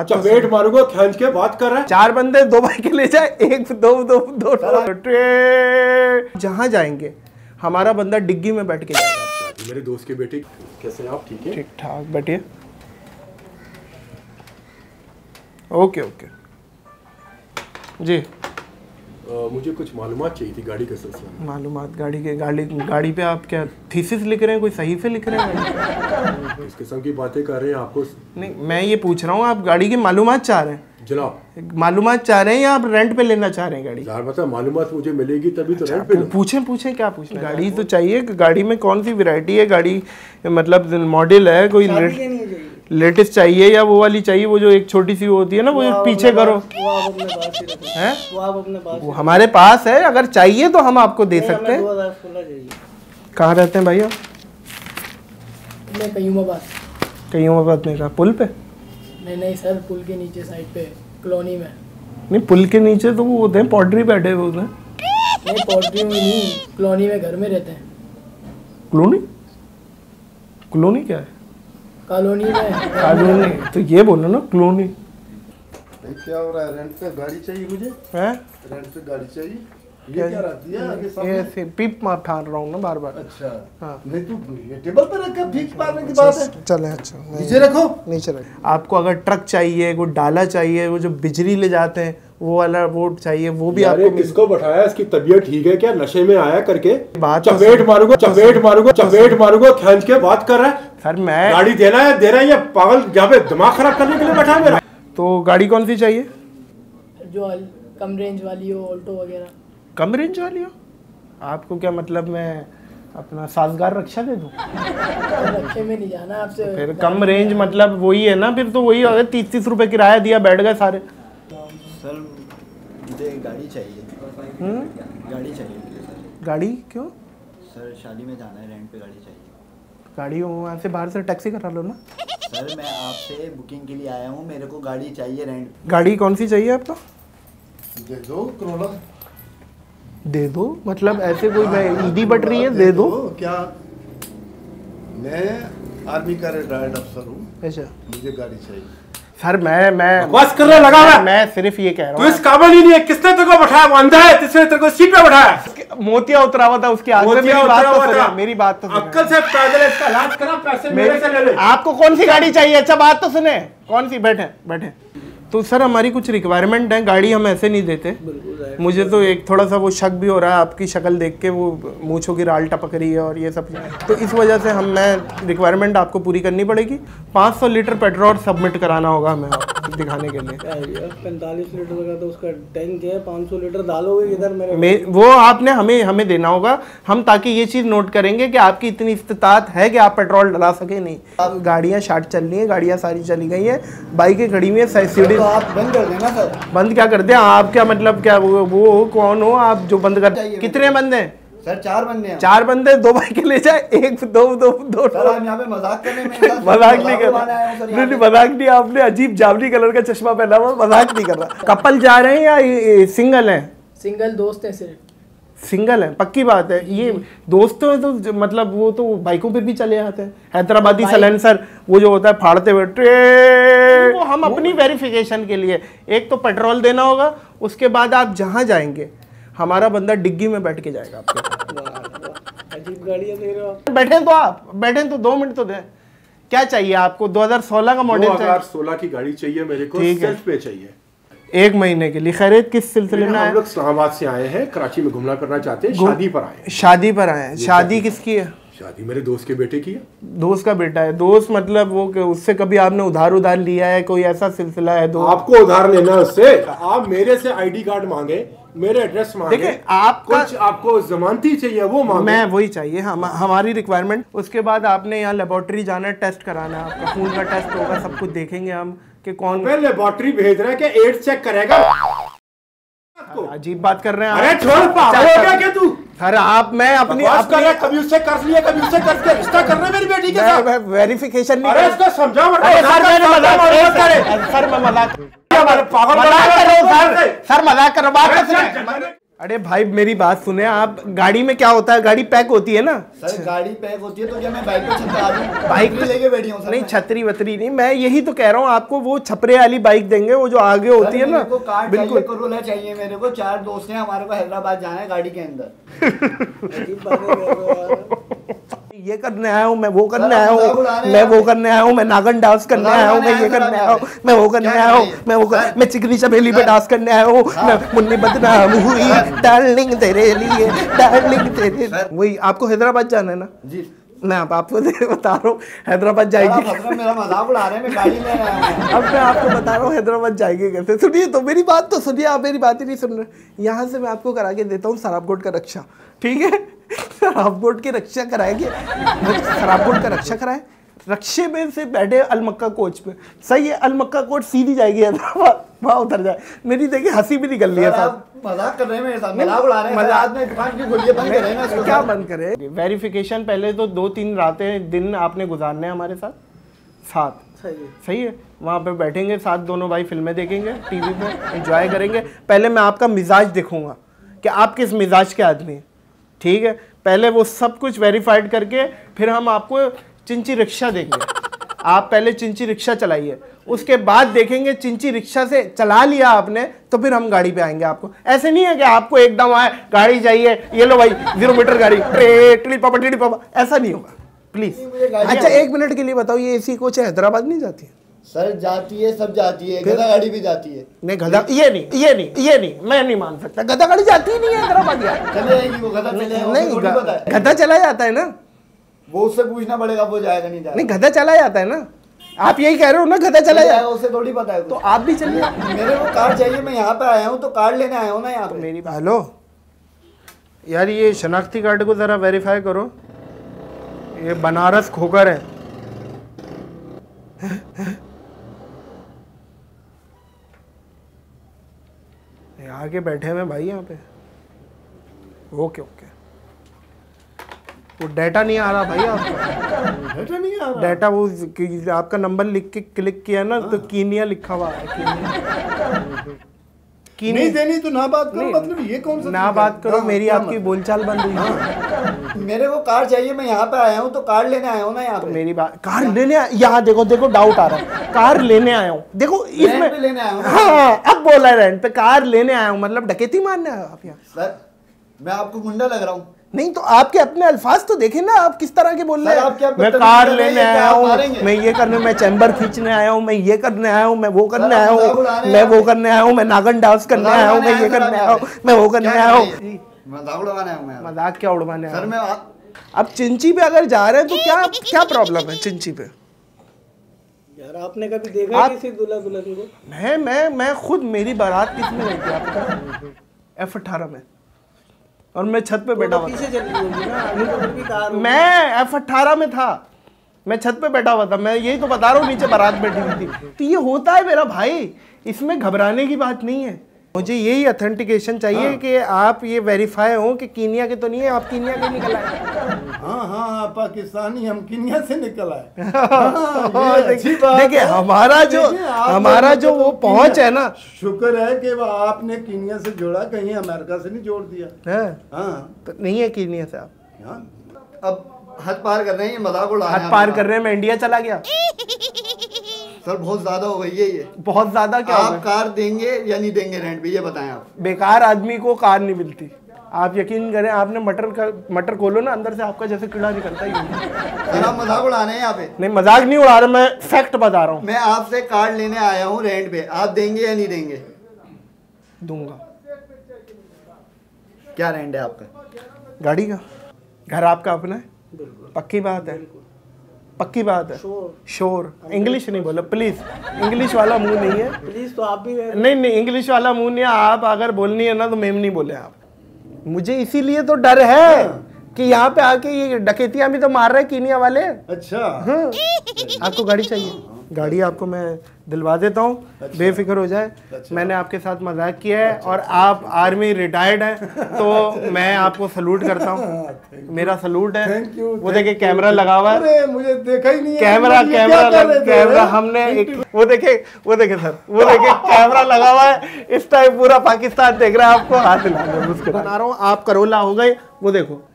अच्छा वेट मारूंगा खींच के बात कर रहा है। चार बंदे दो बाइक ले जाए, एक दो ट्रेन जहाँ जाएंगे हमारा बंदा डिग्गी में बैठ के जाएगा। मेरे दोस्त की बेटी कैसे आप? ठीक है, ठीक ठाक बैठिए। ओके ओके जी। मुझे कुछ मालूमात चाहिए थी गाड़ी के सिलसिले। मालूमात गाड़ी के गाड़ी पे आप क्या थीसिस लिख रहे हैं? कोई सही से लिख रहे हैं? इस किस्म की बातें कर रहे हैं आपको? नहीं, मैं ये पूछ रहा हूँ आप गाड़ी की मालूमात चाह रहे हैं? जनाब मालूमात चाह रहे हैं या आप रेंट पे लेना चाह रहे हैं गाड़ी? यार मतलब मालूमात मुझे मिलेगी तभी तो रेंट पे। पूछें पूछें क्या पूछें? गाड़ी तो चाहिए, गाड़ी में कौन सी वेरायटी है, गाड़ी मतलब मॉडल है कोई लेटेस्ट चाहिए या वो वाली चाहिए वो जो एक छोटी सी होती है ना वो पीछे करो? वो हमारे पास है, अगर चाहिए तो हम आपको दे सकते हैं। कहाँ रहते हैं भाई आप? मैं कयूमाबाद में। कहा पुल पे? नहीं नहीं सर, पुल के नीचे साइड पे कॉलोनी में। नहीं पुल के नीचे तो वो होते हैं पॉटरी बैठे हुए होते हैं। नहीं पॉटरी में नहीं, कॉलोनी में घर में रहते हैं। कॉलोनी? कॉलोनी क्या है? कॉलोनी में। कॉलोनी तो ये बोलो ना कॉलोनी। क्या हो रहा है? रेंट पे गाड़ी चाहिए मुझे। हैं? रेंट पे गाड़ी चाहिए। ये क्या रहती है आगे सामने? ऐसे पिप मार ठान रहा हूँ ना बार बार। अच्छा हाँ। नहीं तो ये टेबल पर रखा भीख मारने की बात है। चले अच्छा नीचे रखो, नीचे रखो। आपको अगर ट्रक चाहिए, वो डाला चाहिए, वो जो बिजली ले जाते हैं वो वाला बोर्ड चाहिए, वो भी आपको। किसको बैठाया? इसकी तबीयत ठीक है क्या? नशे में आया करके बात चपेट मारूंगा खींच के बात कर रहा है। सर मैं गाड़ी देना है दे रहा है या पागल यहाँ पे दिमाग खराब करने के लिए बैठा है मेरा? तो गाड़ी कौन सी चाहिए? जो कम रेंज वाली हो, ऑल्टो वगैरह। कम रेंज वाली हो? आपको क्या मतलब मैं अपना साजगार रक्षा दे दूं? रक्षे में नहीं जाना आपसे। तो फिर कम रेंज मतलब वही है ना, फिर तो वही होगा 30-30 रुपए किराया दिया बैठ गए सारे। सर मुझे गाड़ी चाहिए। गाड़ी चाहिए। गाड़ी क्यों? सर शादी में जाना है, रेंट पे गाड़ी चाहिए। गाड़ी वहाँ से बाहर से टैक्सी करा लो ना। सर मैं आपसे बुकिंग के लिए आया हूँ, मेरे को गाड़ी चाहिए रेंट। गाड़ी कौन सी चाहिए आपको? दे दो करोला। दे दो मतलब ऐसे कोई ईडी बट रही है? दे दो क्या? मैं आर्मी का रिटायर्ड अफसर हूँ। अच्छा मुझे गाड़ी चाहिए। सर मैं बस करने लगा हुआ। मैं सिर्फ ये कह रहा हूँ तू इस काबिल ही नहीं है। किसने तेरे को बैठाया? वो अंधा है, किसने तेरे को सीट पे बैठाया? मोतिया उतरा हुआ था उसके आगे। मेरी बात तो अक्कल से पैदल इसका इलाज करा, पैसे मेरे से ले ले। आपको कौन सी गाड़ी चाहिए? अच्छा बात तो सुने, कौन सी? बैठे बैठे। तो सर हमारी कुछ रिक्वायरमेंट है, गाड़ी हम ऐसे नहीं देते। मुझे तो एक थोड़ा सा वो शक भी हो रहा है आपकी शक्ल देख के, वो मूँछों की राल टपक रही है और ये सब, तो इस वजह से मैं रिक्वायरमेंट आपको पूरी करनी पड़ेगी। 500 लीटर पेट्रोल सबमिट कराना होगा हमें दिखाने के लिए। 45 लीटर का तो उसका टैंक है, 500 लीटर डालोगे इधर मेरे वो आपने हमें देना होगा। हम ताकि ये चीज़ नोट करेंगे कि आपकी इतनी इस्तात है कि आप पेट्रोल डला सके नहीं। आप गाड़ियाँ शार्ट चल रही हैं, गाड़ियाँ सारी चली गई हैं, बाइकें खड़ी हुई हैं। सीढ़ी आप बंद कर देना सर। बंद क्या कर दें आप? क्या मतलब क्या वो कौन हो आप जो बंद कर? कितने बंदे हैं सर? 4 बंदे। 4 बंदे 2 बाइकें ले जाए, एक दो सर आप यहाँ पे मजाक करने में? मजाक नहीं कर रहा। नहीं मजाक नहीं, आपने अजीब जावली कलर का चश्मा पहना हुआ, मजाक नहीं कर रहा। कपल जा रहे हैं या सिंगल हैं? सिंगल दोस्त हैं सिर्फ। सिंगल है पक्की बात है। ये दोस्तों है तो मतलब वो तो बाइकों पे भी चले जाते हैं। हैदराबादी साइलेंसर वो जो होता है फाड़ते हुए वो हम अपनी वेरिफिकेशन के लिए। एक तो पेट्रोल देना होगा, उसके बाद आप जहाँ जाएंगे हमारा बंदा डिग्गी में बैठ के जाएगा आपके। अजीब गाड़ियाँ दे रहे हो। बैठे तो आप बैठे तो 2 मिनट तो दें। क्या चाहिए आपको? 2016 का मॉडल चाहिए? 2016 की गाड़ी चाहिए मेरे को, सेल्फ पे चाहिए, 1 महीने के लिए। खैरियत किस सिलसिले में? हम लोग इस्लामाबाद से आए हैं, कराची में घूमना करना चाहते हैं, शादी पर आए। शादी पर आए हैं। शादी किसकी है? शादी मेरे दोस्त के बेटे की है। दोस्त का बेटा है? दोस्त मतलब वो उससे कभी आपने उधार उधार लिया है? कोई ऐसा सिलसिला है? दोस्त आपको उधार लेना उससे? आप मेरे से आईडी कार्ड मांगे, मेरे एड्रेस मांगे, आप कुछ आपको जमानती चाहिए वो मांगे। मैं वही चाहिए हमारी रिक्वायरमेंट। उसके बाद आपने यहाँ लेबोरेटरी जाना है, टेस्ट कराना है, आपका खून का टेस्ट होगा, सब कुछ देखेंगे हम कि कौन। मैं लेबोरेटरी भेज रहा है कि एड्स चेक करेगा आपको। अजीब बात कर रहे हैं। अरे छोड़ पागल हो गया क्या तू? सर आप मैं अपनी कभी उससे कर्ज लिया, कभी उससे कर्ज के रिश्ता कर रहे मेरी बेटी के साथ। वेरिफिकेशन नहीं। अरे इसको समझाओ। सर मैं मजाक कर रहा हूँ। सर मजाक कर रहा हूँ। अरे भाई मेरी बात सुने, आप गाड़ी में क्या होता है, गाड़ी पैक होती है ना? सर गाड़ी पैक होती है तो क्या मैं बाइक पे छतरा दूं? बाइक पे लेके बैठी हूं सर। नहीं छतरी वतरी नहीं, मैं यही तो कह रहा हूं आपको वो छपरे वाली बाइक देंगे, वो जो आगे होती है ना। बिल्कुल कोरोला चाहिए मेरे को, चार दोस्त हैं हमारे को, हैदराबाद जाना है गाड़ी के अंदर। ये करने आया हूँ मैं, वो करने आया हूँ मैं, वो करने आया हूँ मैं, नागन डांस करने आया हूँ मैं, ये करने आया हूँ मैं, वो करने आया हूँ मैं, वो मैं चिकनी चमेली पे डांस करने आया हूँ मैं, मुन्नी बदनाम हुई डार्लिंग तेरे लिए, डार्लिंग तेरे। वही आपको हैदराबाद जाना है ना? जी मैं आपको बता रहा हूँ हैदराबाद जाएगी। मेरा मजाक उड़ा रहे हैं, मैं गाड़ी में आया हूँ। अब मैं आपको बता रहा हूँ हैदराबाद जाएगी कैसे। सुनिए तो मेरी बात तो सुनिए, आप मेरी बात ही नहीं सुन रहे। यहाँ से मैं आपको करा के देता हूँ शराबकोट का रक्षा, ठीक है? शराबकोट की रक्षा कराएगी, शराबकोट का रक्षा कराए, रक्षे में से बैठे अलमक्का कोच पे, सही है? अलमक्का कोच सीधी जाएगी हैदराबाद, वहाँ उतर जाए। मेरी देखिए हंसी भी निकल रही है साहब। मजाक कर रहे हैं मेरे साथ, मजाक उड़ा रहे हैं। मजाक में दुकान की गोलियां बंद करें ना, क्या बंद करें? वेरिफिकेशन पहले तो 2-3 रातें दिन आपने गुजारने हमारे साथ सही है? वहाँ पे बैठेंगे साथ, दोनों भाई फिल्में देखेंगे, टीवी पे एंजॉय करेंगे। पहले मैं आपका मिजाज देखूंगा कि आप किस मिजाज के आदमी हैं, ठीक है? पहले वो सब कुछ वेरीफाइड करके फिर हम आपको चिंची रिक्शा देंगे। आप पहले चिंची रिक्शा चलाइए, उसके बाद देखेंगे चिंची रिक्शा से चला लिया आपने तो फिर हम गाड़ी पे आएंगे आपको। ऐसे नहीं है कि आपको एकदम आए गाड़ी चाहिए, ये लो भाई 0 मीटर गाड़ी, टिली पापा, ऐसा नहीं होगा प्लीज। अच्छा 1 मिनट के लिए बताओ, ये एसी कोच हैदराबाद नहीं जाती? सर जाती है, सब जाती है, गधा गाड़ी भी जाती है। नहीं गधा, ये नहीं मैं नहीं मान सकता, गधा गाड़ी जाती ही नहीं है हैदराबाद यार। गधा चला जाता है ना, वो उससे पूछना पड़ेगा, वो जाएगा नहीं जाएगा। नहीं गधा चला जाता है ना, आप यही कह रहे हो ना, गधा चला जाएगा, उसे थोड़ी पता है। तो आप भी चलिए, मेरे को कार्ड चाहिए, मैं यहाँ पर आया हूँ तो कार्ड लेने आया हूँ ना यहाँ पे। मेरी हेलो यार, ये शनाख्ती कार्ड को ज़रा वेरीफाई करो, ये बनारस खोकर है। आगे बैठे हैं भाई यहाँ पे। ओके ओके, वो डाटा नहीं आ रहा भाई आपका, डाटा नहीं आ रहा। डाटा वो आपका नंबर लिख के क्लिक किया ना तो कीनिया लिखा हुआ है। नहीं देनी तो ना बात करो, मतलब ये कौन सा ना बात करो, मेरी आपकी बोलचाल बंद हुई। मेरे को कार चाहिए, मैं यहाँ पे आया हूँ तो कार लेने आया हूँ ना यहाँ पे। मेरी बात, कार लेने, यहाँ देखो देखो डाउट आ रहा है, कार लेने आया हूँ, देखो इसमें लेने आया हूँ। हाँ अब बोला है रेंट पे, कार लेने आया हूँ, मतलब डकैती मारने आया आप यहाँ? सर मैं आपको गुंडा लग रहा हूँ? नहीं तो आपके अपने अल्फाज तो देखें ना, आप किस तरह के बोल रहे हैं। मैं कार लेने आया हूँ, मैं ये करने, मैं चैम्बर खींचने आया हूँ, मैं ये करने आया हूँ मैं, वो करने आया हूँ मैं, वो करने आया हूँ मैं, नागन डांस करने आया हूँ मैं, ये करने आया हूँ मैं, वो करने आया हूँ। मजाक क्या उड़वाने आया? अब चिंची पे अगर जा रहे हैं तो क्या क्या प्रॉब्लम है चिंची पे? यार आपने कभी देखा है किसी दूल्हा दुल्हन को? मैं खुद, मेरी बारात किसमें गई थी आपका? F-18 में, और मैं छत पे बैठा हुआ था। मैं F-18 में था, मैं छत पे बैठा हुआ था, मैं यही तो बता रहा हूँ, नीचे बारात बैठी हुई थी। तो ये होता है मेरा भाई, इसमें घबराने की बात नहीं है। मुझे यही ऑथेंटिकेशन चाहिए कि आप ये वेरीफाई हो कि कीनिया के तो नहीं है, आप कीनिया के निकल आए। हाँ पाकिस्तानी, हम कीनिया से निकल आए। देखिए हमारा जो वो पहुंच है ना, शुक्र है कि आपने कीनिया से जोड़ा, कहीं अमेरिका से नहीं जोड़ दिया। हाँ तो नहीं है कीनिया से आप, अब हद पार कर रहे हैं, ये मजाक उड़ा रहे हैं। हद पार कर रहे हैं, मैं इंडिया चला गया सर, बहुत ज्यादा हो गई है ये, बहुत ज्यादा। क्या आप कार देंगे या नहीं देंगे रेंट पे, ये बताएं आप? बेकार आदमी को कार नहीं मिलती, आप यकीन करें। आपने मटर खोलो ना, अंदर से आपका जैसे कीड़ा निकलता है। आप मजाक उड़ा रहे हैं यहाँ पे? नहीं मजाक नहीं उड़ा रहा, मैं फैक्ट बता रहा हूँ। मैं आपसे कार लेने आया हूँ रेंट पे, आप देंगे या नहीं देंगे? दूंगा। क्या रेंट है आपका गाड़ी का? घर आपका अपना है, पक्की बात है, पक्की बात है। श्योर? इंग्लिश नहीं बोलो प्लीज, इंग्लिश वाला मुंह नहीं है प्लीज। तो आप भी नहीं, इंग्लिश वाला मुंह नहीं है। आप अगर बोलनी है ना तो मैम नहीं बोले आप। मुझे इसीलिए तो डर है कि यहाँ पे आके ये डकैतियां भी तो मार रहे हैं कीनिया वाले। अच्छा हाँ। आपको गाड़ी चाहिए? गाड़ी आपको मैं दिलवा देता हूँ, अच्छा। बेफिक्र हो जाए, अच्छा। मैंने आपके साथ मजाक किया है, अच्छा। और आप आर्मी रिटायर्ड हैं तो मैं आपको सलूट करता हूँ, मेरा सलूट है। वो देखे कैमरा लगा हुआ है, मुझे देखा ही नहीं, कैमरा कैमरा हमने एक वो देखे सर, वो देखे कैमरा लगा हुआ है, इस टाइम पूरा पाकिस्तान देख रहा है आपको, हाथ हिला रहा हूँ, आप करोला हो गए, वो देखो